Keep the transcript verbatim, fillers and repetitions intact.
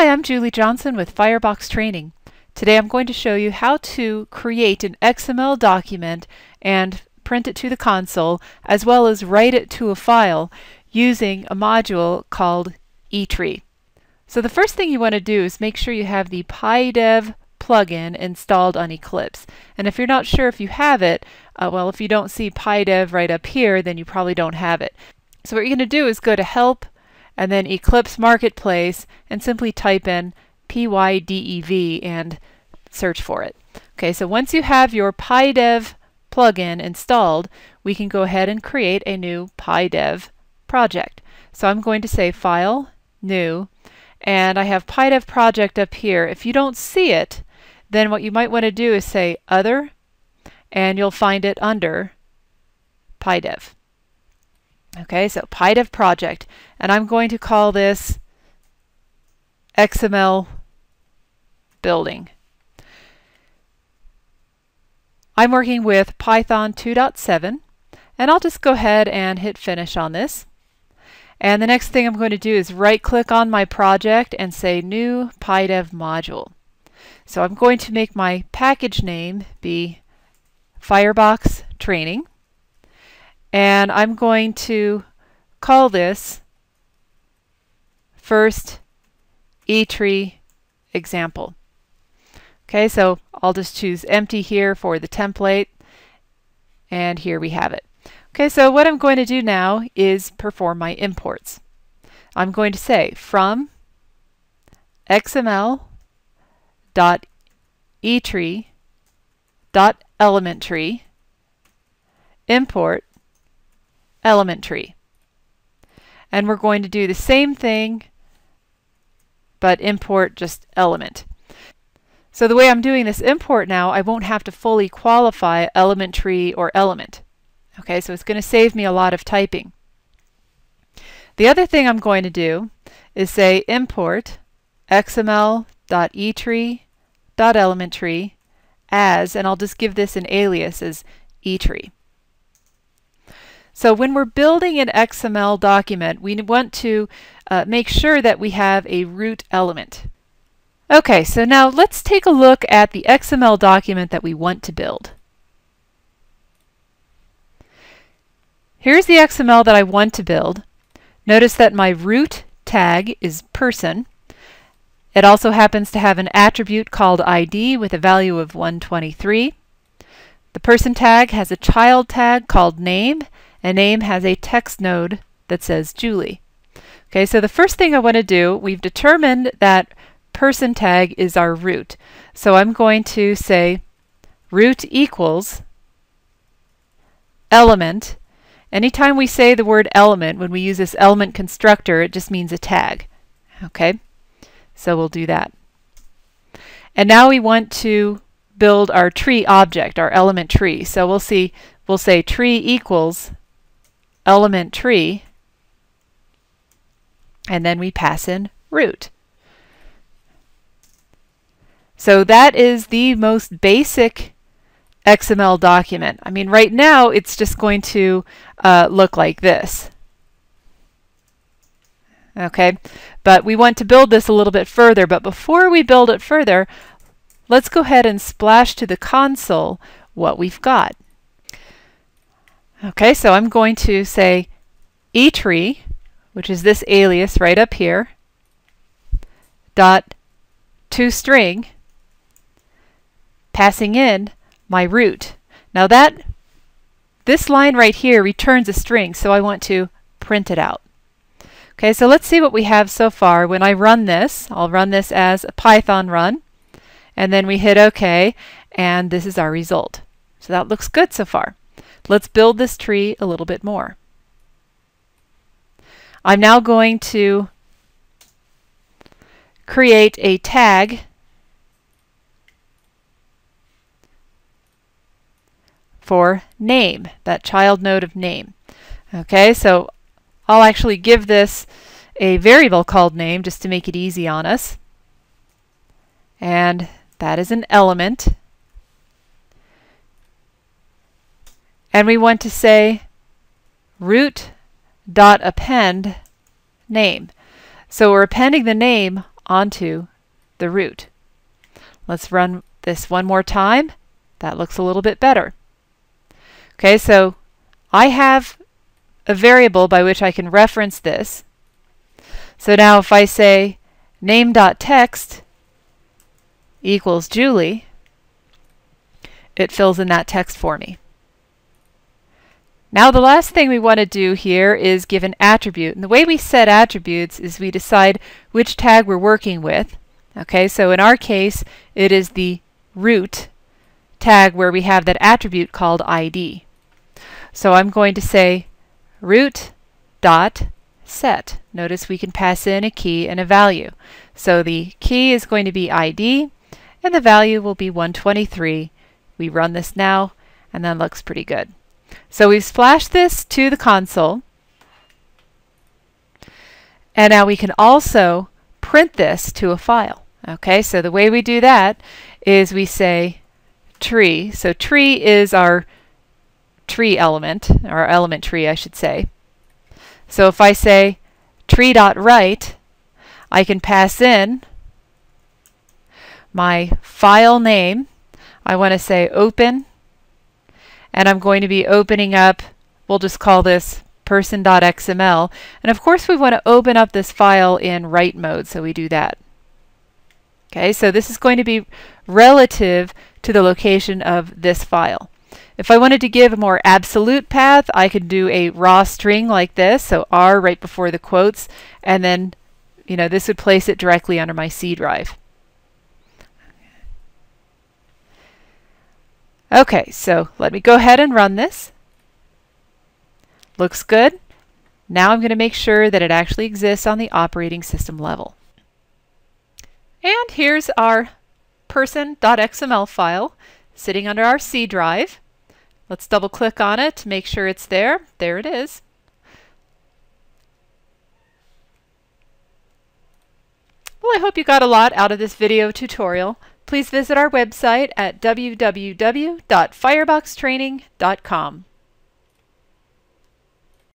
Hi, I'm Julie Johnson with Firebox Training. Today I'm going to show you how to create an X M L document and print it to the console, as well as write it to a file using a module called ElementTree. So the first thing you want to do is make sure you have the PyDev plugin installed on Eclipse. And if you're not sure if you have it, uh, well, if you don't see PyDev right up here, then you probably don't have it. So what you're going to do is go to Help, and then Eclipse Marketplace, and simply type in PyDev and search for it. Okay, so once you have your PyDev plugin installed, we can go ahead and create a new PyDev project. So I'm going to say File, New, and I have PyDev project up here. If you don't see it, then what you might want to do is say Other, and you'll find it under PyDev. Okay, so PyDev project, and I'm going to call this X M L building. I'm working with Python two point seven, and I'll just go ahead and hit finish on this. And the next thing I'm going to do is right click on my project and say New PyDev module. So I'm going to make my package name be Firebox Training. And I'm going to call this first ElementTree example. Okay, so I'll just choose empty here for the template, and here we have it. Okay, so what I'm going to do now is perform my imports. I'm going to say from X M L dot E lementree dot elementtree import ElementTree. And we're going to do the same thing, but import just element. So the way I'm doing this import now, I won't have to fully qualify ElementTree or element. Okay, so it's going to save me a lot of typing. The other thing I'm going to do is say import X M L dot E lementree dot elementtree as, and I'll just give this an alias as ElementTree. So when we're building an X M L document, we want to uh, make sure that we have a root element. Okay, so now let's take a look at the X M L document that we want to build. Here's the X M L that I want to build. Notice that my root tag is person. It also happens to have an attribute called I D with a value of one twenty-three. The person tag has a child tag called name. A name has a text node that says Julie. Okay, so the first thing I want to do, we've determined that person tag is our root. So I'm going to say root equals element. Anytime we say the word element, when we use this element constructor, it just means a tag. Okay, so we'll do that. And now we want to build our tree object, our element tree. So we'll see, we'll say tree equals element tree, and then we pass in root. So that is the most basic X M L document. I mean, right now it's just going to uh, look like this. Okay, but we want to build this a little bit further, but before we build it further, let's go ahead and splash to the console what we've got. Okay, so I'm going to say ElementTree, which is this alias right up here, dot toString, passing in my root. Now that, this line right here returns a string, so I want to print it out. Okay, so let's see what we have so far. When I run this, I'll run this as a Python run, and then we hit OK, and this is our result. So that looks good so far. Let's build this tree a little bit more. I'm now going to create a tag for name, that child node of name. Okay, so I'll actually give this a variable called name just to make it easy on us. And that is an element. And we want to say root dot append name. So we're appending the name onto the root. Let's run this one more time. That looks a little bit better. Okay, so I have a variable by which I can reference this. So now if I say name.text equals Julie, it fills in that text for me. Now the last thing we want to do here is give an attribute. And the way we set attributes is we decide which tag we're working with. Okay, so in our case, it is the root tag where we have that attribute called I D. So I'm going to say root dot set. Notice we can pass in a key and a value. So the key is going to be I D and the value will be one twenty-three. We run this now and that looks pretty good. So we've splashed this to the console. And now we can also print this to a file. Okay, so the way we do that is we say tree. So tree is our tree element, or element tree I should say. So if I say tree.write, I can pass in my file name. I want to say open, and I'm going to be opening up, we'll just call this person.xml, and of course we want to open up this file in write mode, so we do that. Okay, so this is going to be relative to the location of this file. If I wanted to give a more absolute path, I could do a raw string like this, so R right before the quotes, and then, you know, this would place it directly under my C drive. Okay, so let me go ahead and run this. Looks good. Now I'm going to make sure that it actually exists on the operating system level. And here's our person.xml file sitting under our C drive. Let's double click on it to make sure it's there. There it is. Well, I hope you got a lot out of this video tutorial. Please visit our website at w w w dot firebox training dot com.